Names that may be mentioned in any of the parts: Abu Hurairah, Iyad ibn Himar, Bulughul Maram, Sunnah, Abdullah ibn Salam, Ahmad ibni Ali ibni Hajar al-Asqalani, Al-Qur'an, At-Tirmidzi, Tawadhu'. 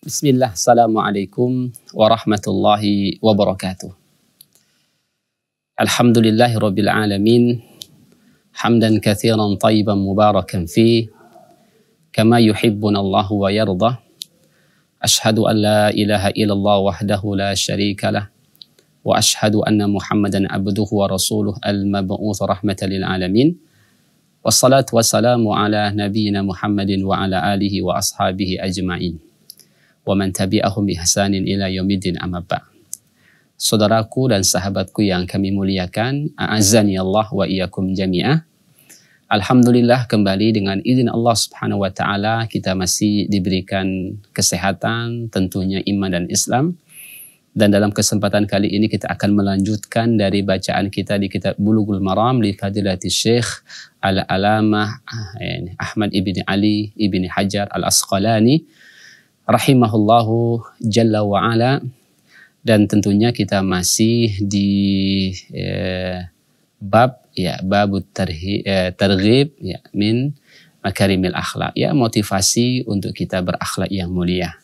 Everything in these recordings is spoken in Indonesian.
Bismillah, assalamualaikum warahmatullahi wabarakatuh. Alhamdulillahi rabbil alamin, hamdan kathiran tayyiban mubarakan fi, kama yuhibbunallahu wa yardah. Ashhadu an la ilaha illallah wahdahu la syarika lah, wa ashhadu anna muhammadan abduhu wa rasuluh al-mab'uth rahmatan lil alamin. Wassalatu wassalamu ala nabiyyina muhammadin wa ala alihi wa ashabihi ajma'in. Wa man tabi'ahum bi ihsanin ila yaumiddin amma ba'd. Saudaraku dan sahabatku yang kami muliakan, a'azzani Allah wa iyyakum jami'ah. Alhamdulillah, kembali dengan izin Allah Subhanahu wa taala kita masih diberikan kesehatan, tentunya iman dan Islam. Dan dalam kesempatan kali ini kita akan melanjutkan dari bacaan kita di kitab Bulughul Maram li Fadilati Syekh Al-Alamah Ahmad ibni Ali ibni Hajar al-Asqalani rahimahullahu jalla wa ala, dan tentunya kita masih di bab targhib min makarimil akhlak, motivasi untuk kita berakhlak yang mulia.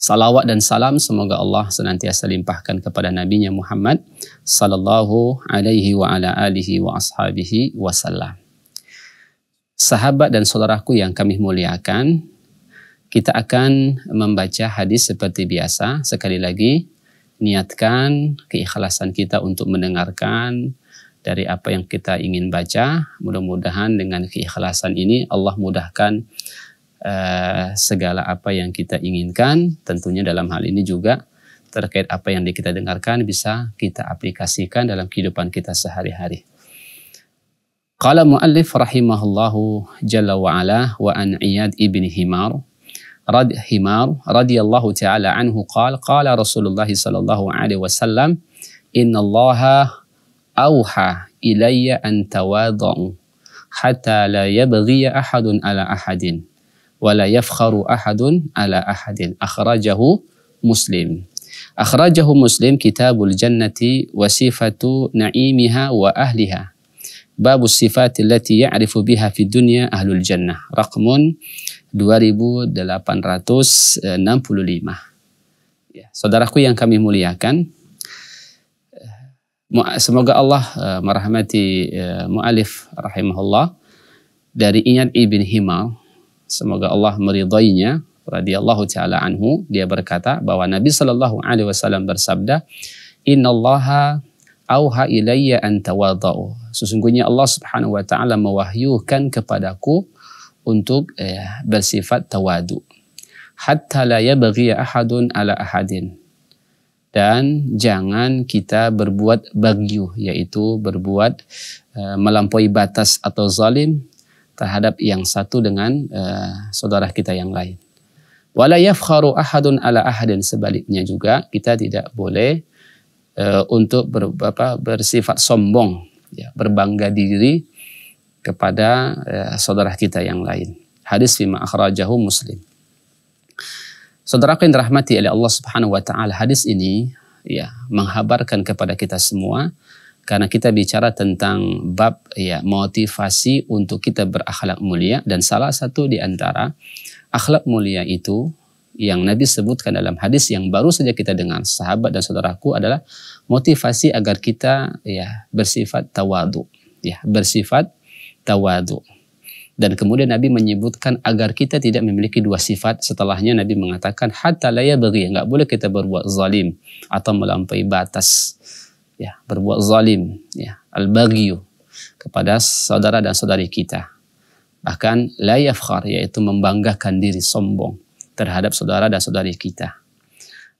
Salawat dan salam semoga Allah senantiasa limpahkan kepada nabinya Muhammad sallallahu alaihi wa ala alihi wa ashabihi wasallam. Sahabat dan saudaraku yang kami muliakan, kita akan membaca hadis seperti biasa. Sekali lagi, niatkan keikhlasan kita untuk mendengarkan dari apa yang kita ingin baca. Mudah-mudahan dengan keikhlasan ini Allah mudahkan segala apa yang kita inginkan. Tentunya dalam hal ini juga terkait apa yang kita dengarkan bisa kita aplikasikan dalam kehidupan kita sehari-hari. Qala mu'allif rahimahullahu jalla wa'ala wa an Iyad ibn Himar radhiyallahu ta'ala anhu qala qala Rasulullah sallallahu alaihi wasallam, innallaha auha ilayya an tawadhu' hatta la yabghi ahadun ala ahadin wa la yafkharu ahadun ala ahadin. Akhrajahu muslim kitabul jannati wa sifatu na'imiha wa ahliha, babu sifat allati ya'rifu biha fi dunya ahlul jannah, raqmun 2865. Saudaraku yang kami muliakan, semoga Allah merahmati mu'alif rahimahullah dari Iyad ibn Himar, semoga Allah meridainya, radhiyallahu ta'ala anhu. Dia berkata bahwa Nabi sallallahu alaihi wasallam bersabda, innallaha auha ilayya an tawadhu'. Sesungguhnya Allah Subhanahu wa taala mewahyukan kepadaku untuk bersifat tawadhu'. Hatta la yabghi ahadun ala ahadin. Dan jangan kita berbuat bagyu, yaitu berbuat melampaui batas atau zalim terhadap yang satu dengan saudara kita yang lain. Wala yafkharu ahadun ala ahadin. Sebaliknya juga kita tidak boleh untuk bersifat sombong, berbangga diri kepada saudara kita yang lain. Hadis fima akhrajahu Muslim. Saudara yang dirahmati oleh Allah Subhanahu wa taala, hadis ini menghabarkan kepada kita semua, karena kita bicara tentang bab motivasi untuk kita berakhlak mulia, dan salah satu di antara akhlak mulia itu yang Nabi sebutkan dalam hadis yang baru saja kita dengar, sahabat dan saudaraku, adalah motivasi agar kita bersifat tawadhu', Dan kemudian Nabi menyebutkan agar kita tidak memiliki dua sifat. Setelahnya Nabi mengatakan hatta la yabghi, enggak boleh kita berbuat zalim atau melampaui batas. Berbuat zalim, al-baghyu, kepada saudara dan saudari kita. Bahkan la yafkhar, yaitu membanggakan diri, sombong terhadap saudara dan saudari kita.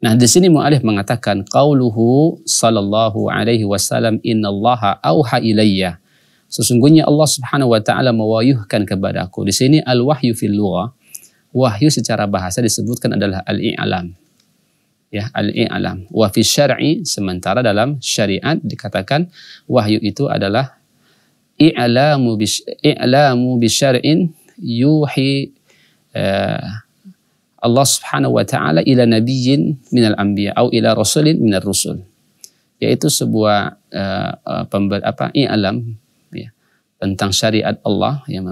Nah, di sini mu'alif mengatakan qauluhu sallallahu alaihi wasallam, innallaha auha ilayya. Sesungguhnya Allah Subhanahu wa taala mewahyukan kepadaku. Di sini al-wahyu fil lughah, wahyu secara bahasa disebutkan adalah al-i'lam. Al-i'lam. Wa fi syar'i, sementara dalam syariat dikatakan wahyu itu adalah i'lamu bi syar'in yuhi Allah Subhanahu wa taala ila nabiyyin minal anbiya au ila rasulin minar rusul, yaitu sebuah i'lam tentang syariat Allah yang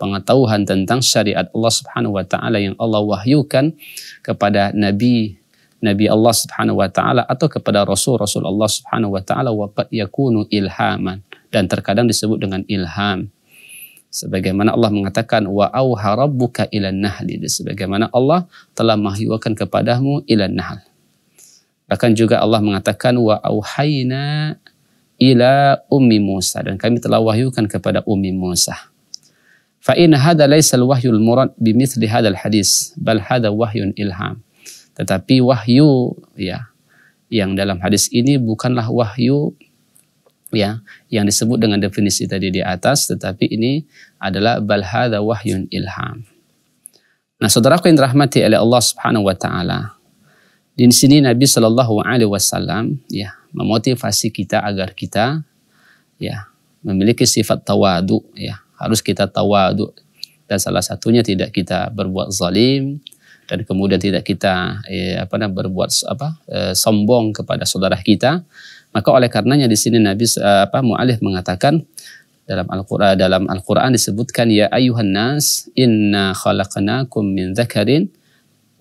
pengetahuan tentang syariat Allah Subhanahu wa taala yang Allah wahyukan kepada Nabi Allah Subhanahu wa taala atau kepada Rasul Allah Subhanahu wa taala, wa qad yakunu ilhaman, dan terkadang disebut dengan ilham. Sebagaimana Allah mengatakan wa auha rabbuka ilan nahli, sebagaimana Allah telah mahyukan kepadamu ilan nahl. Bahkan juga Allah mengatakan wa auhayna ila ummi Musa, dan kami telah wahyukan kepada ummi Musa. Fa in hadza laysa al-wahyul murad bimithli hadzal hadis bal hadza wahyun ilham. Tetapi wahyu ya yang dalam hadis ini bukanlah wahyu ya, yang disebut dengan definisi tadi di atas, tetapi ini adalah bal hadza wahyun ilham. Nah, saudaraku yang dirahmati oleh Allah Subhanahu wa taala, di sini Nabi Shallallahu alaihi wasallam ya memotivasi kita agar kita ya memiliki sifat tawadhu, ya harus kita tawadhu, dan salah satunya tidak kita berbuat zalim, dan kemudian tidak kita berbuat sombong kepada saudara kita. Maka oleh karenanya di sini Nabi mu'alif mengatakan dalam Al-Qur'an disebutkan ya ayuhan nas inna khalaqnakum min dzakarin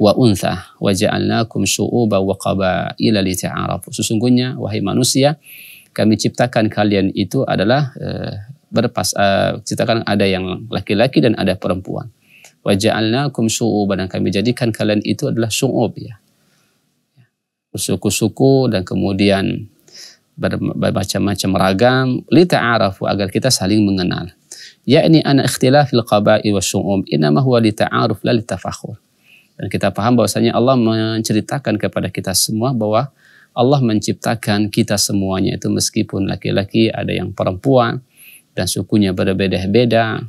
wa untha wa ja'alnakum syu'uban wa qabaila lita'arafu. Sesungguhnya wahai manusia, kami ciptakan kalian itu adalah ciptakan ada yang laki-laki dan ada perempuan. Wa ja'alnakum syu'uban, dan kami jadikan kalian itu adalah syu'ub ya. Suku-suku dan kemudian bermacam-macam ragam, lita'arafu, agar kita saling mengenal. Yakni an ikhtilafil qaba'i wasyu'um innama huwa lita'aruf la litafakhur. Dan kita paham bahwasanya Allah menceritakan kepada kita semua bahwa Allah menciptakan kita semuanya itu meskipun laki-laki, ada yang perempuan, dan sukunya berbeda-beda,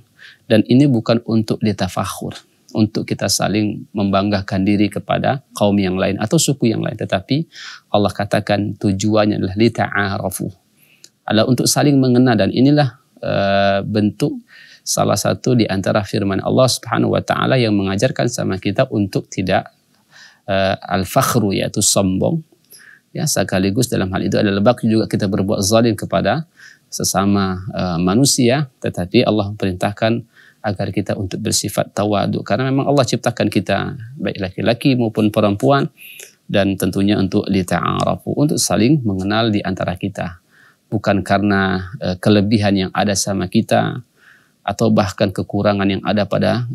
dan ini bukan untuk litafakhur, untuk kita saling membanggakan diri kepada kaum yang lain atau suku yang lain, tetapi Allah katakan tujuannya adalah lita'arafu, adalah untuk saling mengenal. Dan inilah bentuk salah satu di antara firman Allah Subhanahu wa taala yang mengajarkan sama kita untuk tidak al-fakhru, yaitu sombong ya, sekaligus dalam hal itu adalah bagi juga kita berbuat zalim kepada sesama manusia, tetapi Allah perintahkan agar kita untuk bersifat tawadhu, karena memang Allah ciptakan kita baik laki-laki maupun perempuan, dan tentunya untuk lita'arafu, untuk saling mengenal di antara kita, bukan karena kelebihan yang ada sama kita atau bahkan kekurangan yang ada pada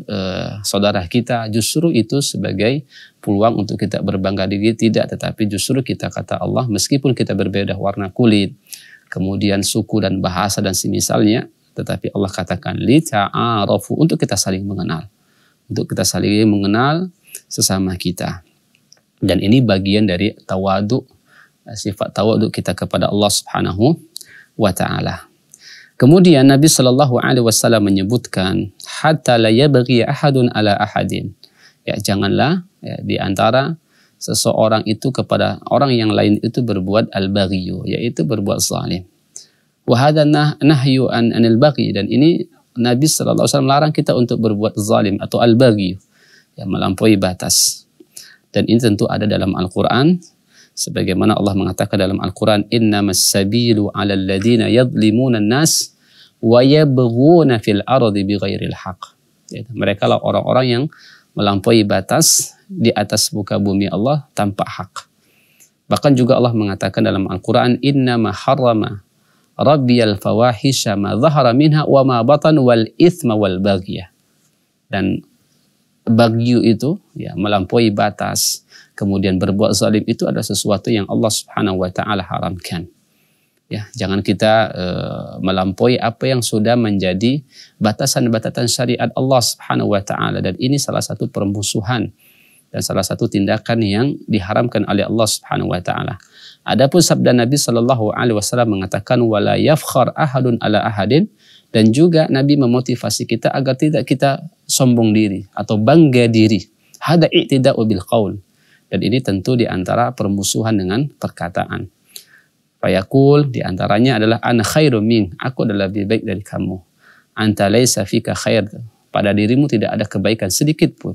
saudara kita. Justru itu sebagai peluang untuk kita berbangga diri, tidak, tetapi justru kita, kata Allah, meskipun kita berbeda warna kulit, kemudian suku dan bahasa dan semisalnya, tetapi Allah katakan lita'arafu, untuk kita saling mengenal, untuk kita saling mengenal sesama kita. Dan ini bagian dari tawadhu, sifat tawadhu kita kepada Allah Subhanahu wa taala. Kemudian Nabi Shallallahu alaihi wasallam menyebutkan hatta la yabghi ahadun ala ahadin. Ya, janganlah ya, di antara seseorang itu kepada orang yang lain itu berbuat al-baghyu, yaitu berbuat zalim. Wahada nahyu anil baghi, dan ini Nabi Shallallahu alaihi wasallam melarang kita untuk berbuat zalim atau al-baghi, yang melampaui batas. Dan ini tentu ada dalam Al-Qur'an, sebagaimana Allah mengatakan dalam Al-Qur'an innamas sabilu 'alal ladzina yadhlimuna an-nas wa yabghuna fil ardi bighairil haqq. Mereka lah orang-orang yang melampaui batas di atas muka bumi Allah tanpa hak. Bahkan juga Allah mengatakan dalam Al-Qur'an innama harrama rabbiyal fawahisha ma dhahara minha wa ma batan wal ithma wal baghiyah. Dan bagyu itu ya melampaui batas, kemudian berbuat zalim itu adalah sesuatu yang Allah Subhanahu wa taala haramkan. Ya, jangan kita melampaui apa yang sudah menjadi batasan-batasan syariat Allah Subhanahu wa taala, dan ini salah satu permusuhan dan salah satu tindakan yang diharamkan oleh Allah Subhanahu wa taala. Adapun sabda Nabi Shallallahu alaihi wasallam mengatakan wala yafkhar ahadun ala ahadin, dan juga Nabi memotivasi kita agar tidak kita sombong diri atau bangga diri. Hada i'tida'u bil qaul. Dan ini tentu di antara permusuhan dengan perkataan. Fayaqul, di antaranya adalah ana khairum mink, aku adalah lebih baik dari kamu. Anta laisa fika khair, pada dirimu tidak ada kebaikan sedikit pun.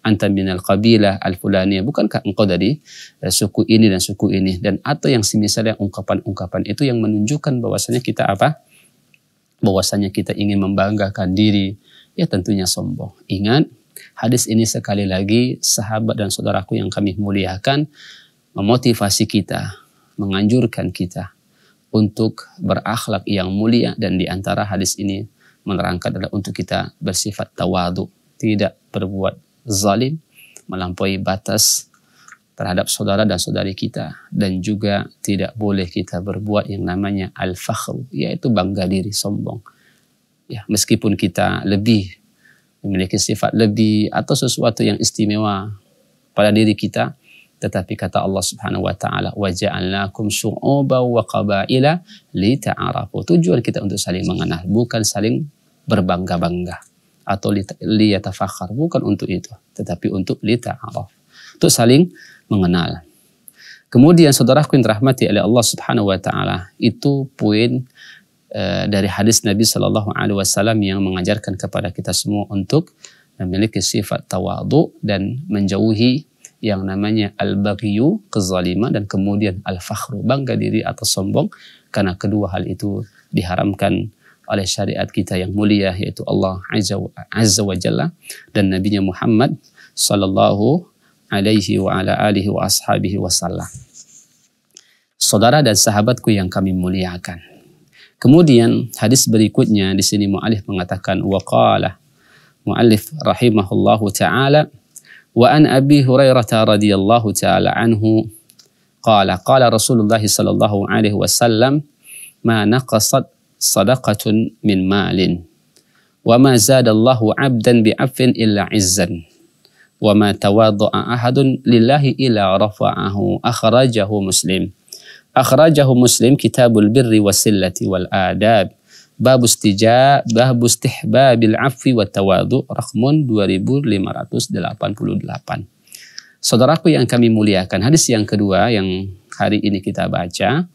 Anta minal qabilah al-fulaniyah, bukankah engkau dari suku ini dan suku ini, dan atau yang semisalnya ungkapan-ungkapan itu yang menunjukkan bahwasanya kita apa? bahwasanya kita ingin membanggakan diri, ya tentunya sombong. Ingat, hadis ini sekali lagi sahabat dan saudaraku yang kami muliakan memotivasi kita, menganjurkan kita untuk berakhlak yang mulia, dan di antara hadis ini menerangkan adalah untuk kita bersifat tawadhu', tidak berbuat zalim, melampaui batas terhadap saudara dan saudari kita, dan juga tidak boleh kita berbuat yang namanya al-fakhru, yaitu bangga diri, sombong. Ya, meskipun kita lebih memiliki sifat lebih atau sesuatu yang istimewa pada diri kita, tetapi kata Allah Subhanahu wa taala, wa ja'alnakum syu'uban wa qabaila lita'arafu. Tujuan kita untuk saling mengenal, bukan saling berbangga-bangga atau liyatafakhar, bukan untuk itu, tetapi untuk lita'araf, untuk saling mengenal. Kemudian saudaraku yang dirahmati oleh Allah Subhanahu wa taala, itu poin dari hadis Nabi sallallahu alaihi wasallam yang mengajarkan kepada kita semua untuk memiliki sifat tawadhu' dan menjauhi yang namanya al-baghyu, kezaliman, dan kemudian al-fakhru, bangga diri atau sombong, karena kedua hal itu diharamkan oleh syariat kita yang mulia, yaitu Allah Azza wa Jalla dan Nabi-Nya Muhammad sallallahu alaihi wa ala alihi wa ashabihi wasallam. Saudara dan sahabatku yang kami muliakan. Kemudian hadis berikutnya di sini mu'allif mengatakan, waqala mu'allif rahimahullahu ta'ala, wa an Abi Hurairah radhiyallahu ta'ala anhu qala qala Rasulullah sallallahu alaihi wasallam, ma naqasat sadaqatun min malin wa ma zadallahu 'abdan bi'afin illa 'izzan wa ma tawadha'a ahadun lillahi illa rafa'ahu. Akhrajahu muslim kitabul birri wasillati wal adab, bab istijab, bab istihbabil afwi wat tawadhu', raqmun 2588. Saudaraku yang kami muliakan, hadis yang kedua yang hari ini kita baca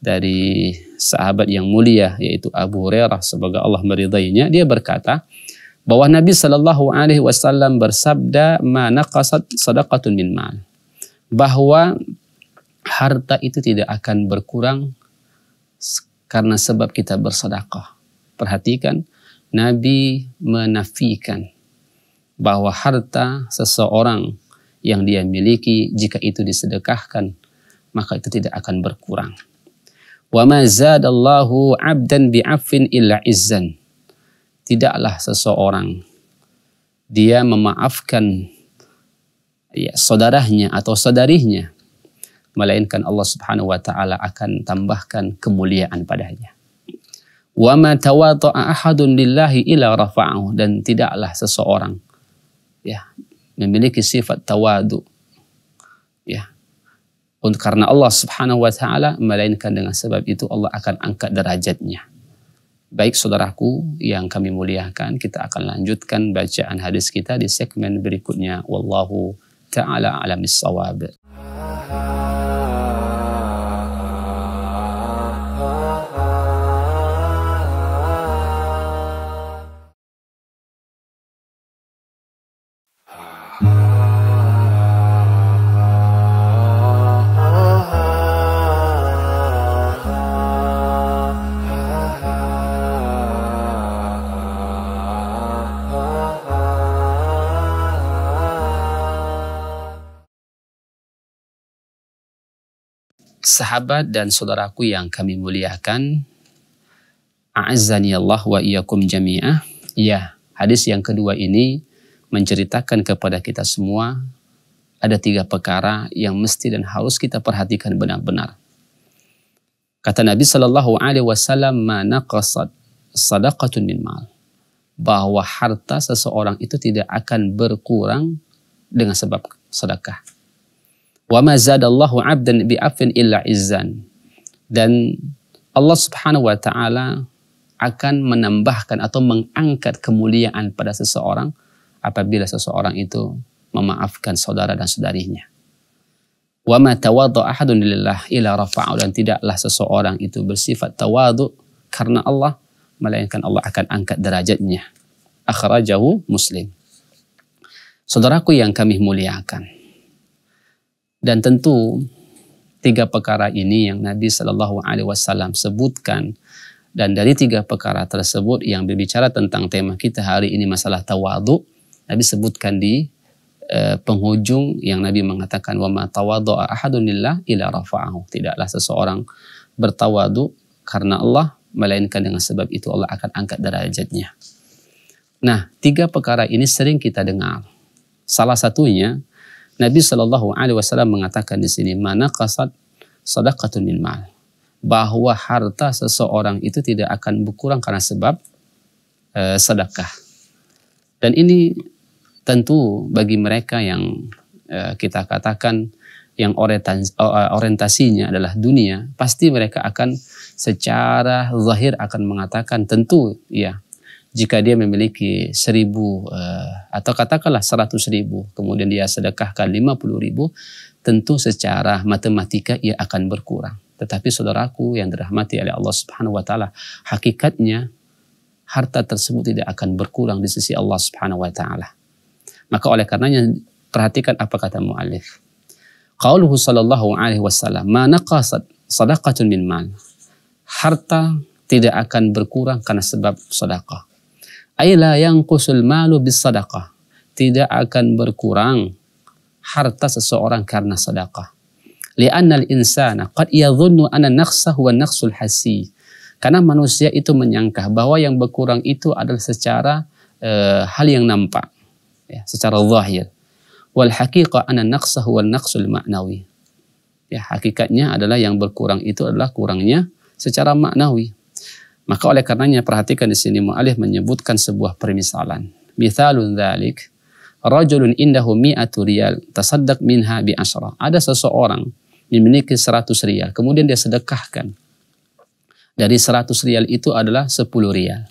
dari sahabat yang mulia yaitu Abu Hurairah, semoga Allah meridainya. Dia berkata bahwa Nabi sallallahu alaihi wasallam bersabda, "Ma naqasat sadaqatun min mal." Bahwa harta itu tidak akan berkurang karena sebab kita bersedekah. Perhatikan, Nabi menafikan bahwa harta seseorang yang dia miliki jika itu disedekahkan maka itu tidak akan berkurang. Wa ma zadallahu 'abdan bi'afin illa 'izzan. Tidaklah seseorang dia memaafkan saudaranya atau saudarinya, melainkan Allah Subhanahu wa taala akan tambahkan kemuliaan padanya. Wa ma tawadha'a ahadun lillahi illa rafa'ahu, dan tidaklah seseorang memiliki sifat tawadhu', karena Allah Subhanahu wa taala, melainkan dengan sebab itu Allah akan angkat derajatnya. Baik saudaraku yang kami muliakan, kita akan lanjutkan bacaan hadis kita di segmen berikutnya. Wallahu taala alamis shawab. Sahabat dan saudaraku yang kami muliakan, a'azzanillah wa iyyakum jami'ah. Ya, hadis yang kedua ini menceritakan kepada kita semua ada tiga perkara yang mesti dan harus kita perhatikan benar-benar. Kata Nabi sallallahu alaihi wasallam, "Ma naqasat sadaqatun min mal." Bahwa harta seseorang itu tidak akan berkurang dengan sebab sedekah. Wa ma zadallahu 'abdan bi'afin illa 'izzan, dan Allah Subhanahu wa taala akan menambahkan atau mengangkat kemuliaan pada seseorang apabila seseorang itu memaafkan saudara dan saudarinya. Wa ma tawadha'a ahadun lillah illa rafa'ahu, dan tidaklah seseorang itu bersifat tawadhu' karena Allah, melainkan Allah akan angkat derajatnya. Akhrajahu Muslim. Saudaraku yang kami muliakan, dan tentu tiga perkara ini yang Nabi sallallahu alaihi wasallam sebutkan Dan dari tiga perkara tersebut yang berbicara tentang tema kita hari ini, masalah tawadhu', Nabi sebutkan di penghujung yang Nabi mengatakan, wa ma tawadhu'a ahadun lillah ila rafa'ahu. Tidaklah seseorang bertawadhu' karena Allah, melainkan dengan sebab itu Allah akan angkat derajatnya. Nah, tiga perkara ini sering kita dengar. Salah satunya Nabi SAW mengatakan di sini, mana qasad sadaqatun min mal, bahwa harta seseorang itu tidak akan berkurang karena sebab sedekah. Dan ini tentu bagi mereka yang kita katakan yang orientasinya adalah dunia, pasti mereka akan secara zahir akan mengatakan tentu ya, jika dia memiliki 1000 atau katakanlah 100.000, kemudian dia sedekahkan 50.000, tentu secara matematika ia akan berkurang. Tetapi saudaraku yang dirahmati oleh Allah Subhanahu wa taala, hakikatnya harta tersebut tidak akan berkurang di sisi Allah Subhanahu wa taala. Maka oleh karenanya perhatikan apa kata mu'allif. Qauluhu sallallahu alaihi wasallam, ma naqasat sadaqatun min mal. Harta tidak akan berkurang karena sebab sedekah. Ai la yanqusul malu bis sadaqah. Tidak akan berkurang harta seseorang karena sedekah. Li'anna al-insana qad yadhunnu anna naqsahu wa naqsul hasi. Karena manusia itu menyangka bahwa yang berkurang itu adalah secara hal yang nampak. Ya, secara zahir. Wal haqiqa anna naqsahu wal naqsul ma'nawi. Ya, hakikatnya adalah yang berkurang itu adalah kurangnya secara maknawi. Maka oleh karenanya perhatikan di sini mu'allif menyebutkan sebuah permisalan. Mithalun dzalik rajulun indahu 100 riyal tasaddaq minha bi 10. Ada seseorang memiliki 100 riyal, kemudian dia sedekahkan. Dari 100 riyal itu adalah 10 riyal.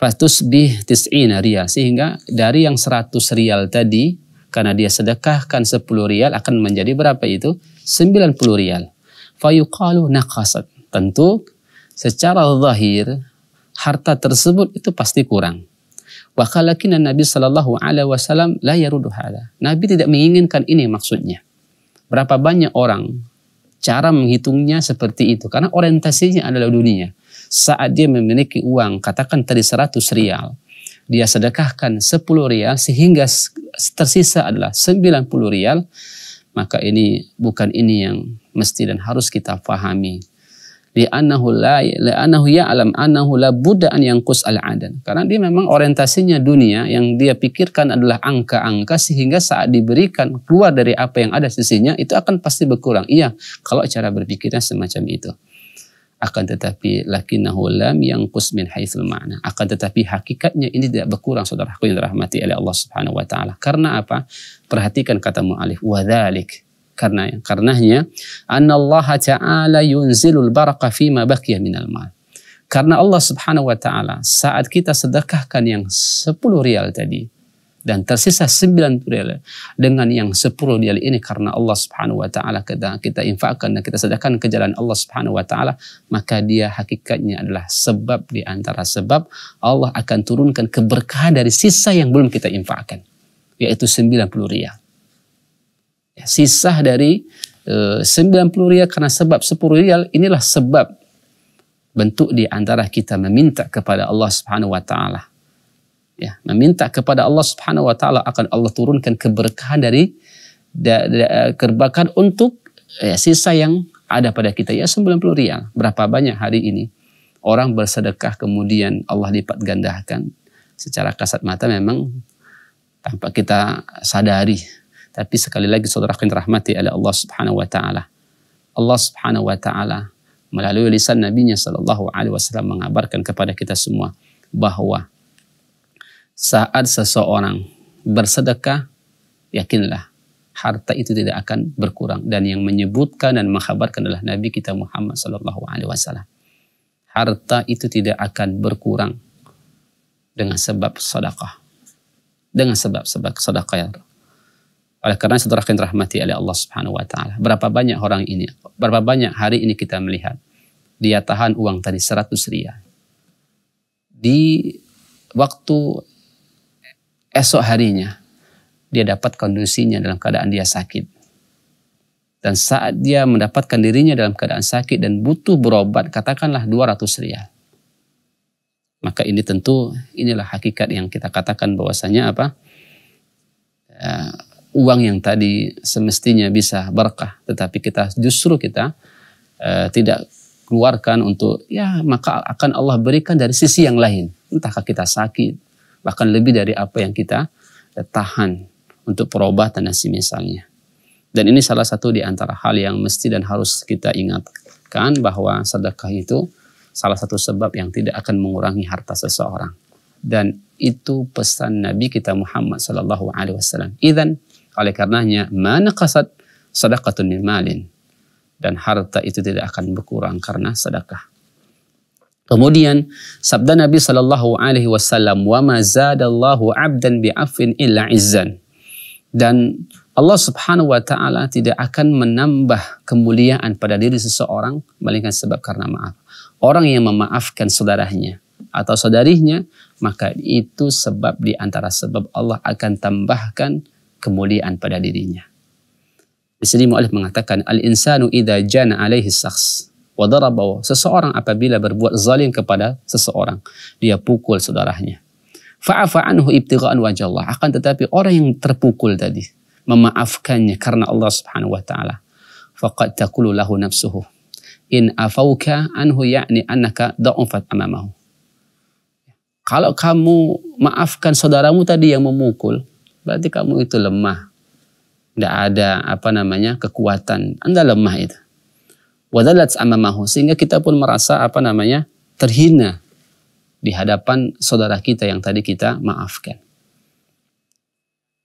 Fastusbih tis'ina riyal, sehingga dari yang 100 riyal tadi karena dia sedekahkan 10 riyal akan menjadi berapa itu? 90 riyal. Fayuqalu naqasat. Tentu secara zahir harta tersebut itu pasti kurang. Wa qalakinna Nabi sallallahu alaihi wasallam la yarudu hadza. Nabi tidak menginginkan ini maksudnya. Berapa banyak orang cara menghitungnya seperti itu karena orientasinya adalah dunia. Saat dia memiliki uang, katakan tadi 100 rial, dia sedekahkan 10 rial sehingga tersisa adalah 90 rial, maka ini bukan ini yang mesti dan harus kita fahami. Li'annahu ya'lam annahu la budda an yanqus al-'adan. Karena dia memang orientasinya dunia, yang dia pikirkan adalah angka-angka sehingga saat diberikan keluar dari apa yang ada sisinya itu akan pasti berkurang. Iya, kalau cara berpikirnya semacam itu. Akan tetapi lakinnahu lam yanqus min haitsul ma'na. Akan tetapi hakikatnya ini tidak berkurang, saudaraku yang dirahmati oleh Allah Subhanahu wa taala. Karena apa? Perhatikan kata mu'allif, wa dzalik. Karenanya anallaha ta'ala yunzilul baraka fi ma baqiya minal mal. Karena Allah Subhanahu wa taala saat kita sedekahkan yang 10 rial tadi dan tersisa 90 rial, dengan yang 10 rial ini karena Allah Subhanahu wa taala kita infakkan dan kita sedekahkan ke jalan Allah Subhanahu wa taala, maka dia hakikatnya adalah sebab di antara sebab Allah akan turunkan keberkahan dari sisa yang belum kita infakkan, yaitu 90 rial. Sisa dari 90 rial karena sebab 10 rial inilah sebab bentuk di antara kita meminta kepada Allah Subhanahu wa taala. Ya, meminta kepada Allah Subhanahu wa taala akan Allah turunkan keberkahan dari keberkahan untuk sisa yang ada pada kita, ya 90 rial. Berapa banyak hari ini orang bersedekah kemudian Allah lipat gandakan. Secara kasat mata memang tanpa kita sadari. Tapi sekali lagi saudaraku yang dirahmati oleh Allah Subhanahu wa taala. Allah Subhanahu wa taala melalui lisan Nabi-Nya sallallahu alaihi wasallam mengabarkan kepada kita semua bahwa saat seseorang bersedekah, yakinlah harta itu tidak akan berkurang, dan yang menyebutkan dan mengkhabarkan adalah Nabi kita Muhammad sallallahu alaihi wasallam. Harta itu tidak akan berkurang dengan sebab sedekah. Dengan sebab sedekah ya. Oleh karena saudaraku yang dirahmati oleh Allah Subhanahu wa taala, berapa banyak orang ini, berapa banyak hari ini kita melihat dia tahan uang tadi 100 rial. Di waktu esok harinya, dia dapat kondisinya dalam keadaan dia sakit. Dan saat dia mendapatkan dirinya dalam keadaan sakit dan butuh berobat, katakanlah 200 riyal. Maka ini tentu, inilah hakikat yang kita katakan bahwasanya apa? Uang yang tadi semestinya bisa berkah, tetapi kita justru tidak keluarkan untuk, ya maka akan Allah berikan dari sisi yang lain. Entahkah kita sakit, bahkan lebih dari apa yang kita tahan untuk perobatan dan semisalnya. Dan ini salah satu di antara hal yang mesti dan harus kita ingatkan bahwa sedekah itu salah satu sebab yang tidak akan mengurangi harta seseorang. Dan itu pesan Nabi kita Muhammad sallallahu alaihi wasallam. Idzan, oleh karenanya mana kasat sedekatun min malin, dan harta itu tidak akan berkurang karena sedekah. Kemudian sabda Nabi sallallahu alaihi wasallam, "Wa ma zadallahu 'abdan bi'afwin illa 'izzan." Dan Allah Subhanahu wa taala tidak akan menambah kemuliaan pada diri seseorang melainkan sebab karena maaf. Orang yang memaafkan saudaranya atau saudarinya, maka itu sebab di antara sebab Allah akan tambahkan kemuliaan pada dirinya. Di sini mu'allif mengatakan al-insanu idza jana alaihi shakhs wa darabahu, seseorang apabila berbuat zalim kepada seseorang, dia pukul saudaranya. Fa'afa anhu ibtigha'an wajhallah, akan tetapi orang yang terpukul tadi memaafkannya karena Allah Subhanahu wa taala. Faqad taqulu lahu nafsuhu in afauka anhu ya'ni annaka da'ufat amamahu. Kalau kamu maafkan saudaramu tadi yang memukul, berarti kamu itu lemah. Tidak ada kekuatan. Anda lemah itu. Wadalats amamahu, sehingga kita pun merasa terhina di hadapan saudara kita yang tadi kita maafkan.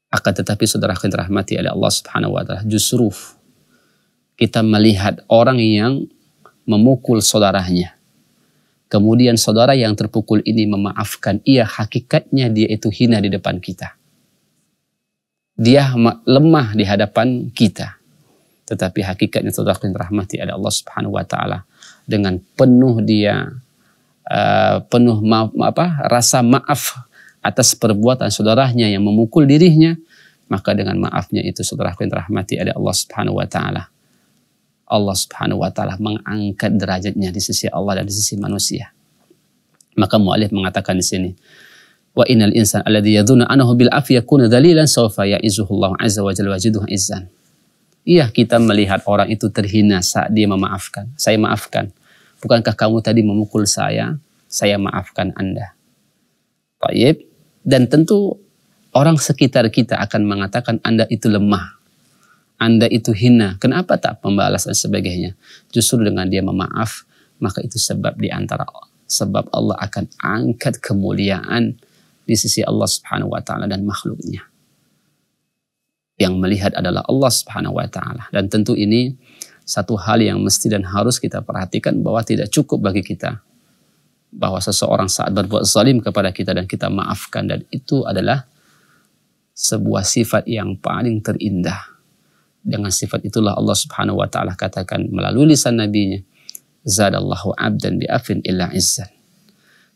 Akan tetapi saudara yang dirahmati oleh Allah Subhanahu wa taala, justru kita melihat orang yang memukul saudaranya, kemudian saudara yang terpukul ini memaafkan, ia hakikatnya dia itu hina di depan kita. Dia lemah di hadapan kita. Tetapi hakikatnya saudara yang dirahmati oleh Allah Subhanahu wa taala, dengan penuh dia rasa maaf atas perbuatan saudaranya yang memukul dirinya, maka dengan maafnya itu saudara yang dirahmati oleh Allah Subhanahu wa taala, Allah Subhanahu wa taala mengangkat derajatnya di sisi Allah dan di sisi manusia. Maka mu'allif mengatakan di sini, wa innal insan alladhi yadhunnu annahu bil afi yakunu dhalilan sawfa ya'izuhu Allah azza wa jalla wajiduhu izzan. Iya, kita melihat orang itu terhina saat dia memaafkan. Saya maafkan. Bukankah kamu tadi memukul saya maafkan Anda. Baik, dan tentu orang sekitar kita akan mengatakan Anda itu lemah. Anda itu hina, kenapa tak membalas dan sebagainya. Justru dengan dia memaaf, maka itu sebab di antara sebab Allah akan angkat kemuliaan di sisi Allah Subhanahu wa taala dan makhluknya. Yang melihat adalah Allah Subhanahu wa taala, dan tentu ini satu hal yang mesti dan harus kita perhatikan bahwa tidak cukup bagi kita bahwa seseorang saat berbuat zalim kepada kita dan kita maafkan, dan itu adalah sebuah sifat yang paling terindah. Dengan sifat itulah Allah Subhanahu wa taala katakan melalui lisan nabinya, zadallahu 'abdan bi'afin illa 'izzan.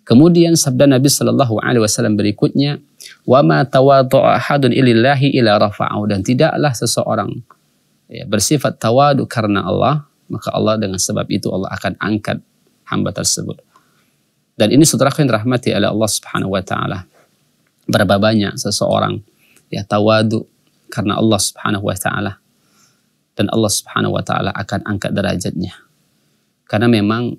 Kemudian sabda Nabi sallallahu alaihi wasallam berikutnya, wa ma tawadhu'a ahadun lillahi illa rafa'ahu, dan tidaklah seseorang bersifat tawadhu karena Allah, maka Allah dengan sebab itu Allah akan angkat hamba tersebut. Dan ini saudaraku yang dirahmati oleh Allah Subhanahu wa taala, berapa banyak seseorang tawadhu karena Allah Subhanahu wa taala, dan Allah Subhanahu wa taala akan angkat derajatnya. Karena memang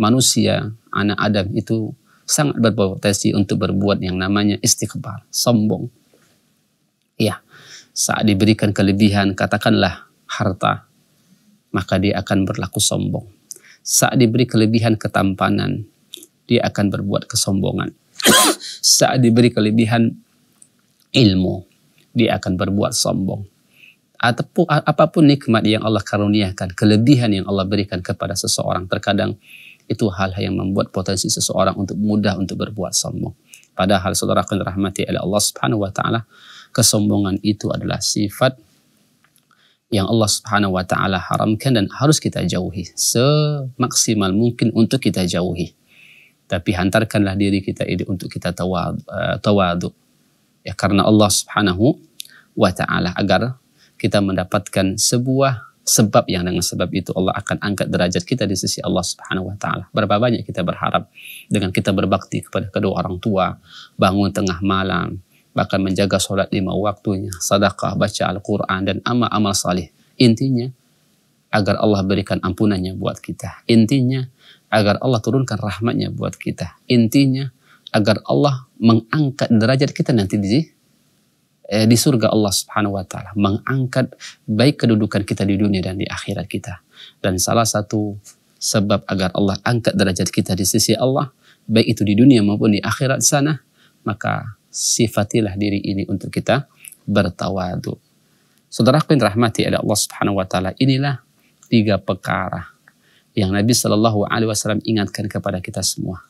manusia, anak Adam itu sangat berpotensi untuk berbuat yang namanya istikbar, sombong. Ya, saat diberikan kelebihan, katakanlah harta, maka dia akan berlaku sombong. Saat diberi kelebihan ketampanan, dia akan berbuat kesombongan. Saat diberi kelebihan ilmu, dia akan berbuat sombong. Ataupun apapun nikmat yang Allah karuniakan, kelebihan yang Allah berikan kepada seseorang, terkadang itu hal-hal yang membuat potensi seseorang untuk mudah untuk berbuat sombong. Padahal saudaraku yang dirahmati oleh Allah Subhanahu wa taala, kesombongan itu adalah sifat yang Allah Subhanahu wa taala haramkan dan harus kita jauhi semaksimal mungkin untuk kita jauhi. Tapi hantarkanlah diri kita ini untuk kita tawadhu. Ya, karena Allah Subhanahu wa taala, agar kita mendapatkan sebuah sebab yang dengan sebab itu Allah akan angkat derajat kita di sisi Allah Subhanahu wa taala. Berapa banyak kita berharap dengan kita berbakti kepada kedua orang tua, bangun tengah malam, bahkan menjaga sholat 5 waktunya, sedekah, baca Al-Qur'an dan amal-amal salih. Intinya agar Allah berikan ampunannya buat kita. Intinya agar Allah turunkan rahmatnya buat kita. Intinya agar Allah mengangkat derajat kita nanti di surga Allah Subhanahu wa taala, mengangkat baik kedudukan kita di dunia dan di akhirat kita. Dan salah satu sebab agar Allah angkat derajat kita di sisi Allah, baik itu di dunia maupun di akhirat sana, maka sifatilah diri ini untuk kita bertawadhu. Saudaraku yang dirahmati oleh Allah Subhanahu wa taala, inilah 3 perkara yang Nabi Shallallahu alaihi wasallam ingatkan kepada kita semua.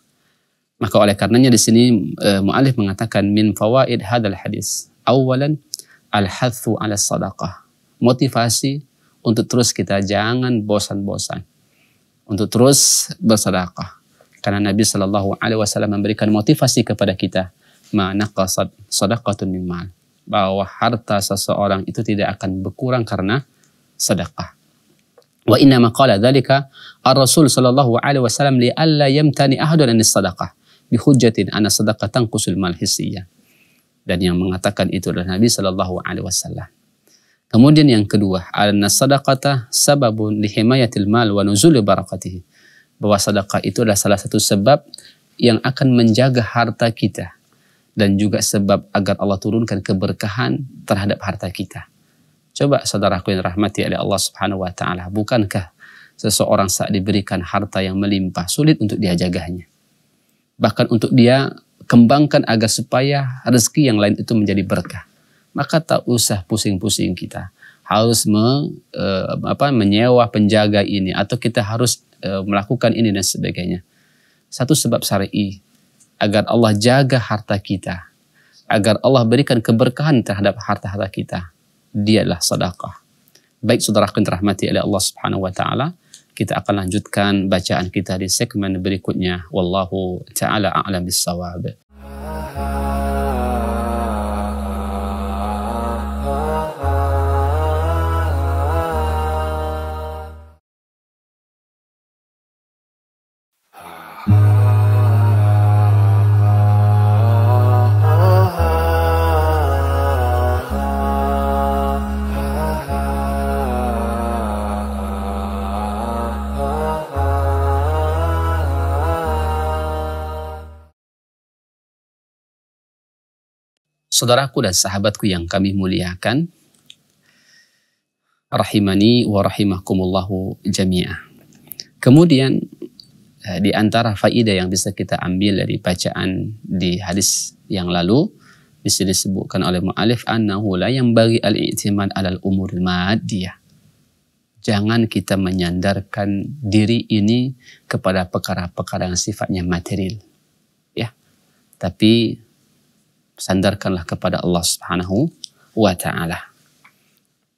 Maka oleh karenanya di sini mu'alif mengatakan min fawaid hadal hadis. Awalan al-hathu ala sadaqah. Motivasi untuk terus kita jangan bosan-bosan untuk terus bersedekah. Karena Nabi Shallallahu alaihi wasallam memberikan motivasi kepada kita, ma naqasat sadaqatun min mal, bahwa harta seseorang itu tidak akan berkurang karena sedekah. Wa inna ma qala dzalika ar-rasul sallallahu alaihi wasallam li alla yamtani ahadun an as-sadaqah bi hujjatin anna sadaqatan qusul mal hissiyah. Dan yang mengatakan itu adalah Nabi Shallallahu alaihi wasallam. Kemudian yang kedua, an-sadaqata sababun li himayatil mal wa nuzul barakatihi. Bahwa sedekah itu adalah salah satu sebab yang akan menjaga harta kita dan juga sebab agar Allah turunkan keberkahan terhadap harta kita. Coba saudaraku yang dirahmati oleh Allah Subhanahu wa taala, bukankah seseorang saat diberikan harta yang melimpah sulit untuk dia jaganya? Bahkan untuk dia kembangkan agar supaya rezeki yang lain itu menjadi berkah. Maka tak usah pusing-pusing kita harus menyewa penjaga ini atau kita harus melakukan ini dan sebagainya. Satu sebab syar'i agar Allah jaga harta kita, agar Allah berikan keberkahan terhadap harta-harta kita, dialah sedekah. Baik saudaraku yang dirahmati oleh Allah Subhanahu wa taala, kita akan lanjutkan bacaan kita di segmen berikutnya. Wallahu ta'ala a'lam bis-shawab. Saudaraku dan sahabatku yang kami muliakan, rahimani wa rahimakumullahu jami'ah. Kemudian di antara faidah yang bisa kita ambil dari bacaan di hadis yang lalu, di sini disebutkan oleh mu'alif annahu la yanbaghi al-i'timad 'alal umuril maddiyah. Jangan kita menyandarkan diri ini kepada perkara-perkara yang sifatnya material, ya. Tapi sandarkanlah kepada Allah Subhanahu wa taala.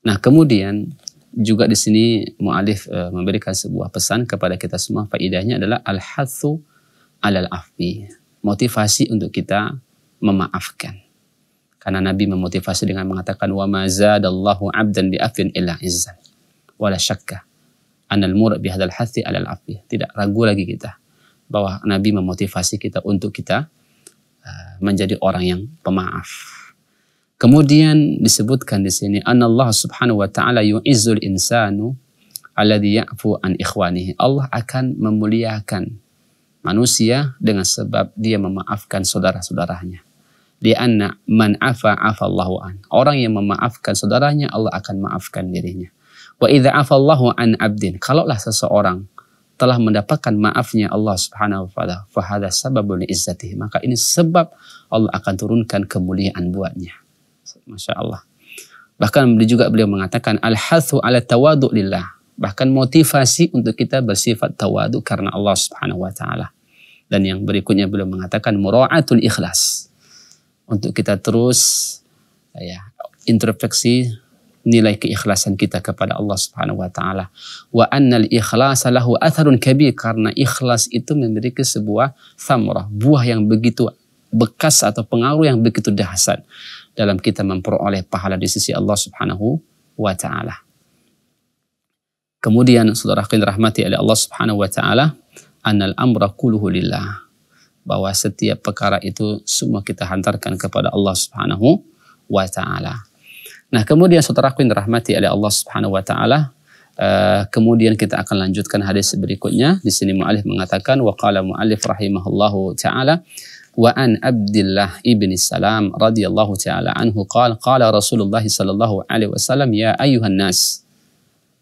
Nah, kemudian juga di sini mu'alif memberikan sebuah pesan kepada kita semua, faidahnya adalah al-hatsu 'alal afwi. Motivasi untuk kita memaafkan. Karena Nabi memotivasi dengan mengatakan wa ma zadallahu 'abdan bi afwin illa izzan. Wa la syakka anal mur' bi hadzal hatsi 'alal afwi. Tidak ragu lagi kita bahwa Nabi memotivasi kita untuk kita menjadi orang yang pemaaf. Kemudian disebutkan di sini anallahu subhanahu wa taala yu'izzul insanu alladhi ya'fu an ikhwanihi. Allah akan memuliakan manusia dengan sebab dia memaafkan saudara-saudaranya. Di anna man afa afallahu an. Orang yang memaafkan saudaranya, Allah akan maafkan dirinya. Wa idza afallahu an abdin. Kalaulah seseorang telah mendapatkan maafnya Allah Subhanahu wa taala, fa hadza sababun izzatihi, maka ini sebab Allah akan turunkan kemuliaan buatnya. Masya Allah. Bahkan juga beliau mengatakan al-hatsu 'ala tawadhu' lillah, bahkan motivasi untuk kita bersifat tawadhu karena Allah Subhanahu wa taala. Dan yang berikutnya beliau mengatakan mura'atul ikhlas, untuk kita terus introspeksi nilai keikhlasan kita kepada Allah Subhanahu wa taala. Wa annal ikhlasa lahu atharun kabir, karena ikhlas itu memiliki sebuah thamrah, buah yang begitu bekas atau pengaruh yang begitu dahsyat dalam kita memperoleh pahala di sisi Allah Subhanahu wa taala. Kemudian saudara yang dirahmati oleh Allah Subhanahu wa taala, annal amra kulluhu lillah. Bahwa setiap perkara itu semua kita hantarkan kepada Allah Subhanahu wa taala. Nah, kemudian saudara yang dirahmati oleh Allah Subhanahu wa taala, kemudian kita akan lanjutkan hadis berikutnya. Di sini mu'allif mengatakan wa qala mu'allif rahimahullahu taala wa an Abdullah ibn Salam radhiyallahu taala anhu qala qala Rasulullah sallallahu alaihi wasallam ya ayyuhan nas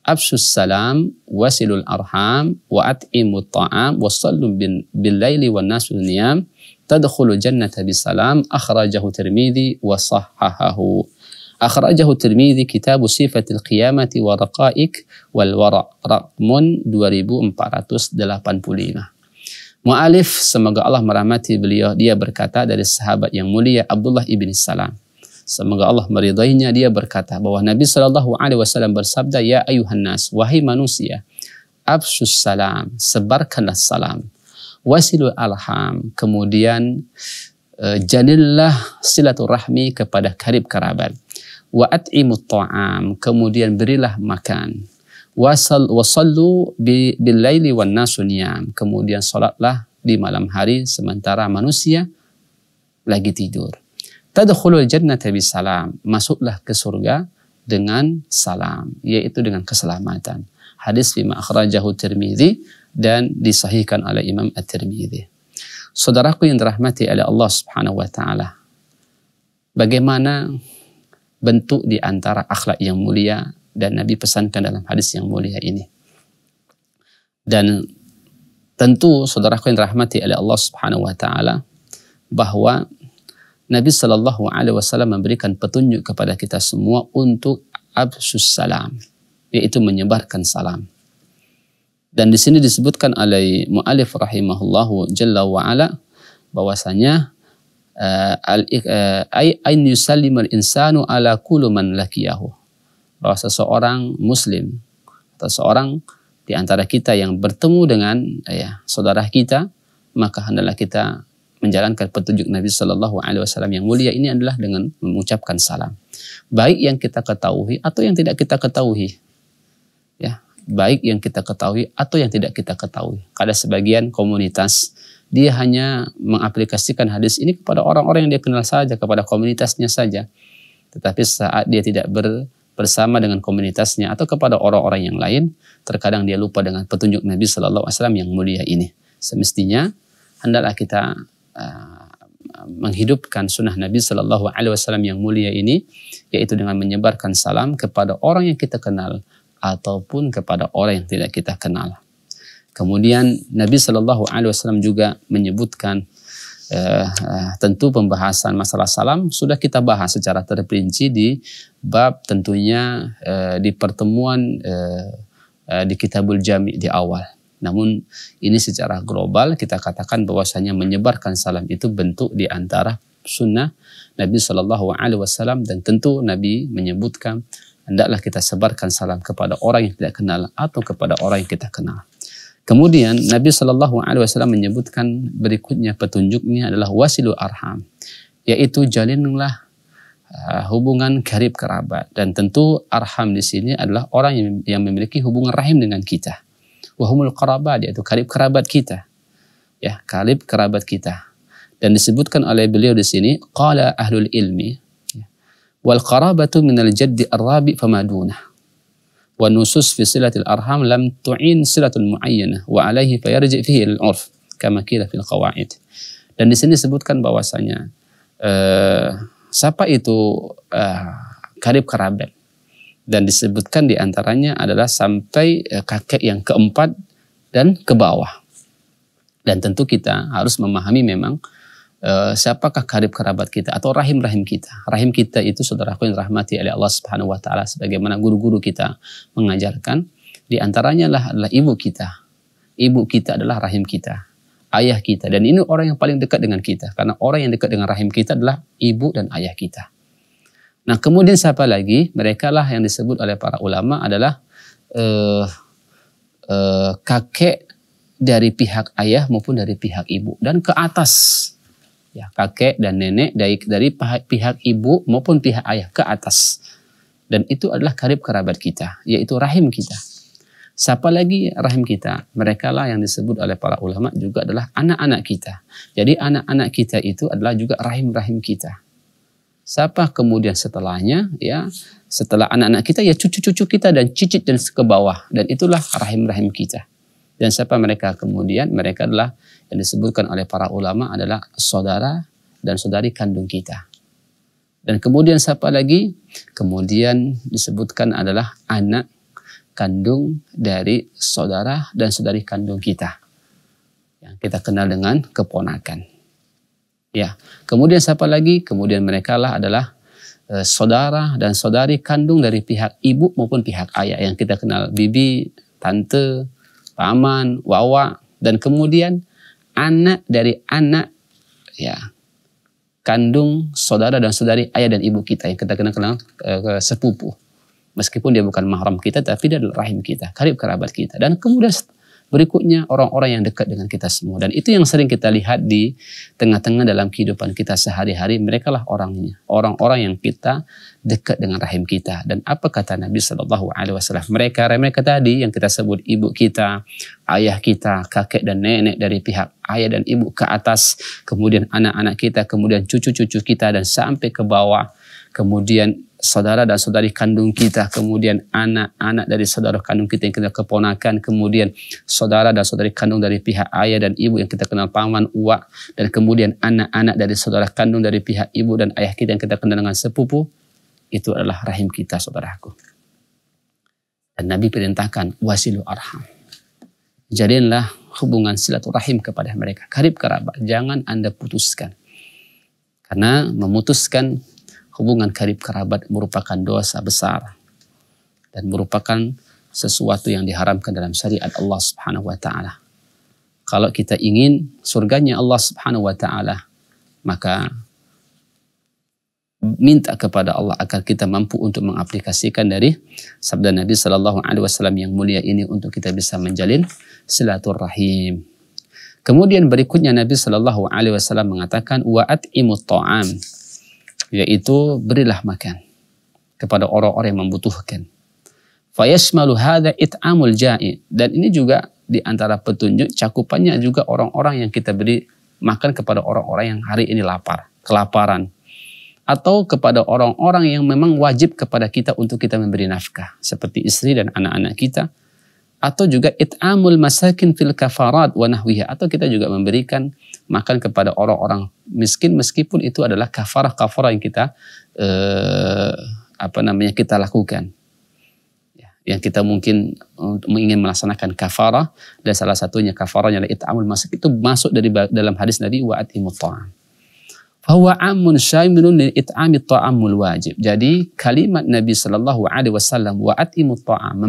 absus salam, wasilul arham, wa at'imut ta'am, wa sallu bil laili wa nasu niyam, tadkhulu jannata bisalam, akhrajahu Tirmidzi wa sahhahahu. Akhrajahu Tirmidzi kitabu sifatil qiyamati wa raqaik wal wara' raqmun 2485. Mu'alif, semoga Allah merahmati beliau, dia berkata dari sahabat yang mulia Abdullah ibn Salam. Semoga Allah meridainya, dia berkata bahwa Nabi Shallallahu Alaihi Wasallam bersabda, ya ayuhan nas, wahai manusia, absus salam, sebarkanlah salam, wasilul alham, kemudian jalillah silaturahmi kepada karib kerabat, wa at'imut ta'am, kemudian berilah makan, wasallu bil laili wan nasu niyam, kemudian salatlah di malam hari sementara manusia lagi tidur. Tadkhulul jannata bisalam, masuklah ke surga dengan salam, yaitu dengan keselamatan. Hadis bima akhrajahu Tirmidzi dan disahihkan oleh Imam At-Tirmidzi. Saudaraku yang dirahmati oleh Allah Subhanahu wa taala, bagaimana bentuk di antara akhlak yang mulia dan Nabi pesankan dalam hadis yang mulia ini. Dan tentu saudaraku yang dirahmati oleh Allah Subhanahu wa taala, bahwa Nabi Shallallahu Alaihi Wasallam memberikan petunjuk kepada kita semua untuk absus salam, yaitu menyebarkan salam. Dan di sini disebutkan oleh mu'alif rahimahullahu jalla wa ala bahwasanya ain yusallimul insanu ala kullu man laqiyahu, bahwa seseorang muslim atau seorang di antara kita yang bertemu dengan saudara kita, maka hendaklah kita menjalankan petunjuk Nabi Shallallahu Alaihi Wasallam yang mulia ini adalah dengan mengucapkan salam, baik yang kita ketahui atau yang tidak kita ketahui, ya, baik yang kita ketahui atau yang tidak kita ketahui. Ada sebagian komunitas dia hanya mengaplikasikan hadis ini kepada orang-orang yang dia kenal saja, kepada komunitasnya saja, tetapi saat dia tidak bersama dengan komunitasnya atau kepada orang-orang yang lain, terkadang dia lupa dengan petunjuk Nabi Shallallahu Alaihi Wasallam yang mulia ini. Semestinya hendaklah kita menghidupkan sunnah Nabi Shallallahu Alaihi Wasallam yang mulia ini, yaitu dengan menyebarkan salam kepada orang yang kita kenal ataupun kepada orang yang tidak kita kenal. Kemudian Nabi Shallallahu Alaihi Wasallam juga menyebutkan tentu pembahasan masalah salam sudah kita bahas secara terperinci di bab tentunya di pertemuan di Kitabul Jami' di awal. Namun ini secara global kita katakan bahwasanya menyebarkan salam itu bentuk di antara sunnah Nabi Shallallahu Alaihi Wasallam, dan tentu Nabi menyebutkan hendaklah kita sebarkan salam kepada orang yang tidak kenal atau kepada orang yang kita kenal. Kemudian Nabi Shallallahu Alaihi Wasallam menyebutkan berikutnya petunjuknya adalah wasilul arham, yaitu jalinlah hubungan karib kerabat, dan tentu arham di sini adalah orang yang memiliki hubungan rahim dengan kita. Wahumul qarabah, yaitu karib kerabat kita, ya, karib kerabat kita. Dan disebutkan oleh beliau di sini, qala ahlul ilmi wal qarabatu minal jaddi ar-rabi famadunah wa nusus fi silatil arham lam tu'in silatul mu'ayyanah wa alaihi fayarji fihi al-urf kama qila fil qawaid. Dan di sini disebutkan bahwasanya siapa itu karib kerabat, dan disebutkan diantaranya adalah sampai kakek yang keempat dan ke bawah. Dan tentu kita harus memahami memang siapakah karib kerabat kita atau rahim-rahim kita. Rahim kita itu saudaraku yang dirahmati oleh Allah Subhanahu wa taala, sebagaimana guru-guru kita mengajarkan diantaranya adalah ibu kita. Ibu kita adalah rahim kita, ayah kita, dan ini orang yang paling dekat dengan kita, karena orang yang dekat dengan rahim kita adalah ibu dan ayah kita. Nah, kemudian siapa lagi? Mereka lah yang disebut oleh para ulama adalah kakek dari pihak ayah maupun dari pihak ibu, dan ke atas, ya, kakek dan nenek dari pihak ibu maupun pihak ayah ke atas, dan itu adalah karib kerabat kita, yaitu rahim kita. Siapa lagi rahim kita? Merekalah yang disebut oleh para ulama juga adalah anak-anak kita. Jadi anak-anak kita itu adalah juga rahim-rahim kita. Siapa kemudian setelahnya, ya, setelah anak-anak kita, ya cucu-cucu kita dan cicit dan ke bawah, dan itulah rahim-rahim kita. Dan siapa mereka kemudian? Mereka adalah yang disebutkan oleh para ulama adalah saudara dan saudari kandung kita. Dan kemudian siapa lagi? Kemudian disebutkan adalah anak kandung dari saudara dan saudari kandung kita, yang kita kenal dengan keponakan. Ya, kemudian siapa lagi? Kemudian mereka lah adalah saudara dan saudari kandung dari pihak ibu maupun pihak ayah, yang kita kenal bibi, tante, paman, wawa, dan kemudian anak dari anak, ya, kandung saudara dan saudari ayah dan ibu kita, yang kita kenal sepupu. Meskipun dia bukan mahram kita, tapi dia adalah rahim kita, karib kerabat kita. Dan kemudian berikutnya orang-orang yang dekat dengan kita semua. Dan itu yang sering kita lihat di tengah-tengah dalam kehidupan kita sehari-hari. Mereka lah orangnya, orang-orang yang kita dekat dengan rahim kita. Dan apa kata Nabi SAW? Mereka tadi yang kita sebut ibu kita, ayah kita, kakek dan nenek dari pihak ayah dan ibu ke atas. Kemudian anak-anak kita, kemudian cucu-cucu kita dan sampai ke bawah. Kemudian saudara dan saudari kandung kita, kemudian anak-anak dari saudara kandung kita yang kita keponakan, kemudian saudara dan saudari kandung dari pihak ayah dan ibu yang kita kenal paman, uwak, dan kemudian anak-anak dari saudara kandung dari pihak ibu dan ayah kita yang kita kenal dengan sepupu. Itu adalah rahim kita, saudaraku. Dan Nabi perintahkan wasilu arham, jadilah hubungan silaturahim kepada mereka, karib kerabat. Jangan Anda putuskan, karena memutuskan hubungan karib kerabat merupakan dosa besar dan merupakan sesuatu yang diharamkan dalam syariat Allah Subhanahu wa taala. Kalau kita ingin surganya Allah Subhanahu wa taala, maka minta kepada Allah agar kita mampu untuk mengaplikasikan dari sabda Nabi sallallahu alaihi wasallam yang mulia ini untuk kita bisa menjalin silaturahim. Kemudian berikutnya Nabi sallallahu alaihi wasallam mengatakan wa at'imut ta'am, yaitu berilah makan kepada orang-orang yang membutuhkan. Fayashmalu hadza it'amul ja'i, dan ini juga di antara petunjuk cakupannya juga orang-orang yang kita beri makan kepada orang-orang yang hari ini lapar, kelaparan, atau kepada orang-orang yang memang wajib kepada kita untuk kita memberi nafkah seperti istri dan anak-anak kita, atau juga it'amul masakin fil kafarat wa nahwiha, atau kita juga memberikan makan kepada orang-orang miskin meskipun itu adalah kafarah-kafarah yang kita kita lakukan, yang kita mungkin ingin melaksanakan kafarah, dan salah satunya kafarahnya adalah it'amul masakin. Itu masuk dari dalam hadis Nabi wa at'imut ta'am fahuwa amun syamilun lil it'ami ta'amul wajib. Jadi kalimat Nabi sallallahu alaihi wasallam wa at'imut ta'am,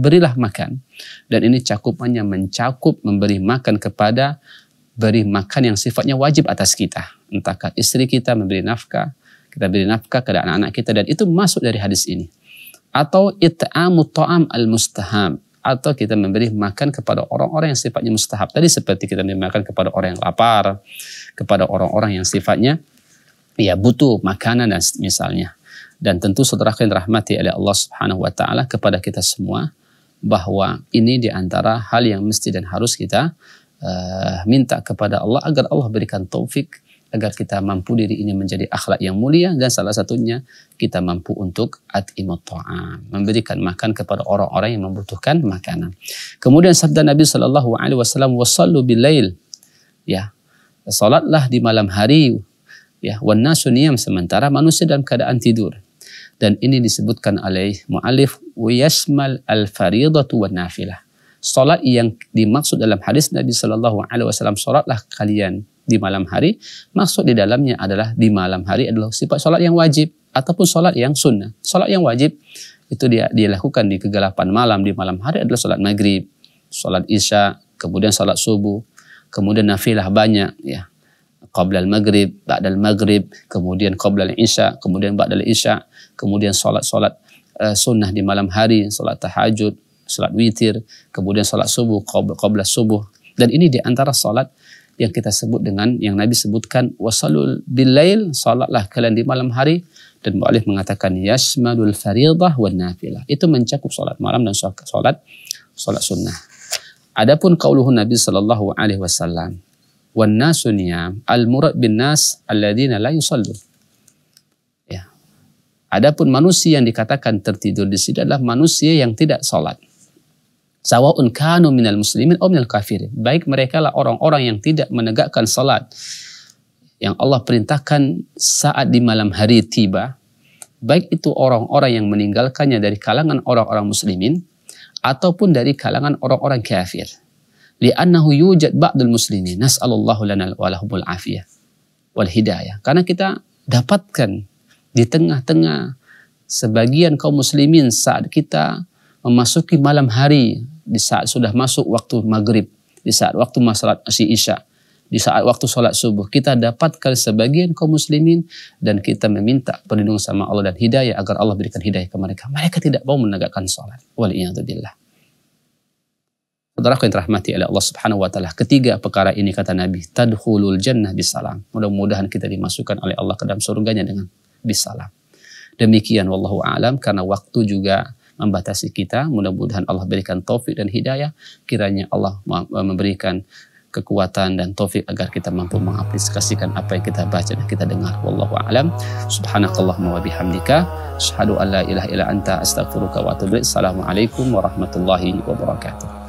berilah makan, dan ini cakupannya mencakup memberi makan kepada beri makan yang sifatnya wajib atas kita. Entahkah istri kita memberi nafkah, kita beri nafkah kepada anak-anak kita, dan itu masuk dari hadis ini. Atau it'amut ta'am al-mustahab, atau kita memberi makan kepada orang-orang yang sifatnya mustahab. Tadi seperti kita memberi makan kepada orang yang lapar, kepada orang-orang yang sifatnya ya butuh makanan dan misalnya. Dan tentu saudara yang dirahmati oleh Allah Subhanahu wa taala, kepada kita semua bahwa ini di antara hal yang mesti dan harus kita minta kepada Allah agar Allah berikan taufik agar kita mampu diri ini menjadi akhlak yang mulia, dan salah satunya kita mampu untuk at'imut ta'am, memberikan makan kepada orang-orang yang membutuhkan makanan. Kemudian sabda Nabi sallallahu alaihi wasallam wasallu bilail, ya, salatlah di malam hari, ya, wan nasu niyam, sementara manusia dalam keadaan tidur. Dan ini disebutkan oleh mu'alif yashmal al-faridatu wan nafilah. Salat yang dimaksud dalam hadis Nabi sallallahu alaihi wasallam, salatlah kalian di malam hari, maksud di dalamnya adalah di malam hari adalah sifat sholat yang wajib ataupun sholat yang sunnah. Sholat yang wajib itu dia lakukan di kegelapan malam. Di malam hari adalah sholat maghrib, sholat isya, kemudian sholat subuh, kemudian nafilah banyak, ya, qabla al-maghrib, ba'dal maghrib, kemudian qabla al-isya, kemudian ba'dal isya, kemudian sholat-sholat sunnah di malam hari, sholat tahajud, sholat witir, kemudian sholat subuh, qabla subuh. Dan ini di antara sholat yang kita sebut dengan yang Nabi sebutkan wasalul bilail, salatlah kalian di malam hari, Dan mu'alif mengatakan yashmalul fariidhah wan nafilah. Itu mencakup salat malam dan salat sunnah. Adapun qauluhu Nabi sallallahu alaihi wasallam, "Wan nasu niyam al-murad bin nas alladziina la yusallun." Ya. Adapun manusia yang dikatakan tertidur di sini adalah manusia yang tidak salat. Sawa'un kanu minal muslimin aw minal kafirin. Baik mereka lah orang-orang yang tidak menegakkan salat yang Allah perintahkan saat di malam hari tiba, baik itu orang-orang yang meninggalkannya dari kalangan orang-orang muslimin ataupun dari kalangan orang-orang kafir. Li'annahu yujad ba'dul muslimin. Nas'alallahu lana wa lahumul afiyah wal hidayah. Karena kita dapatkan di tengah-tengah sebagian kaum muslimin saat kita memasuki malam hari, di saat sudah masuk waktu maghrib, di saat waktu salat isya, di saat waktu sholat subuh, kita dapatkan sebagian kaum muslimin dan kita meminta perlindungan sama Allah dan hidayah agar Allah berikan hidayah ke mereka. Mereka tidak mau menegakkan sholat. Waliyahudzubillah. Saudaraku yang dirahmati oleh Allah subhanahu wa ta'ala. Ketiga perkara ini kata Nabi, tadkhulul jannah bisalam. Mudah-mudahan kita dimasukkan oleh Allah ke dalam surganya dengan bisalam. Demikian wallahu a'lam, karena waktu juga membatasi kita. Mudah-mudahan Allah berikan taufik dan hidayah. Kiranya Allah memberikan kekuatan dan taufik agar kita mampu mengaplikasikan apa yang kita baca dan kita dengar. Wallahu a'lam. Subhanakallahumma wa bihamdika, asyhadu an la ilaha illa anta, astaghfiruka wa atubu ilaik. Assalamualaikum warahmatullahi wabarakatuh.